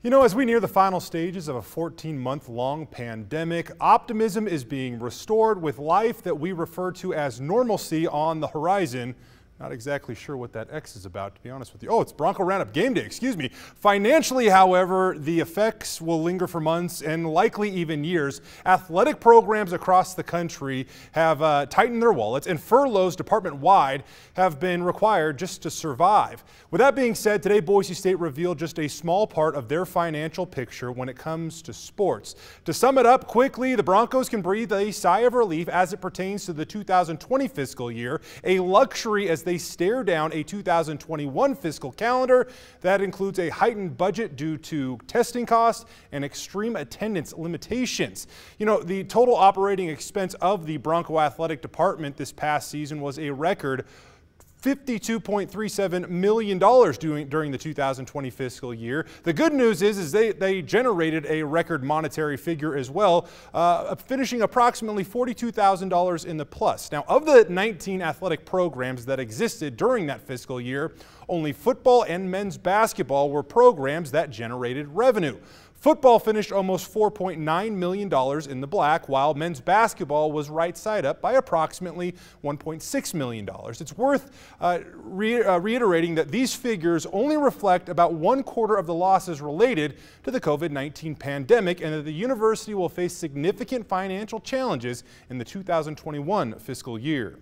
You know, as we near the final stages of a 14-month-long pandemic, optimism is being restored with life that we refer to as normalcy on the horizon. Not exactly sure what that X is about, to be honest with you. Oh, it's Bronco Roundup game day, excuse me. Financially, however, the effects will linger for months and likely even years. Athletic programs across the country have tightened their wallets, and furloughs department-wide have been required just to survive. With that being said, today Boise State revealed just a small part of their financial picture when it comes to sports. To sum it up quickly, the Broncos can breathe a sigh of relief as it pertains to the 2020 fiscal year, a luxury as they stare down a 2021 fiscal calendar that includes a heightened budget due to testing costs and extreme attendance limitations. You know, the total operating expense of the Bronco Athletic Department this past season was a record $52.37 million during the 2020 fiscal year. The good news is they generated a record monetary figure as well, finishing approximately $42,000 in the plus. Now, of the 19 athletic programs that existed during that fiscal year, only football and men's basketball were programs that generated revenue. Football finished almost $4.9 million in the black, while men's basketball was right side up by approximately $1.6 million. It's worth reiterating that these figures only reflect about 1/4 of the losses related to the COVID-19 pandemic, and that the university will face significant financial challenges in the 2021 fiscal year.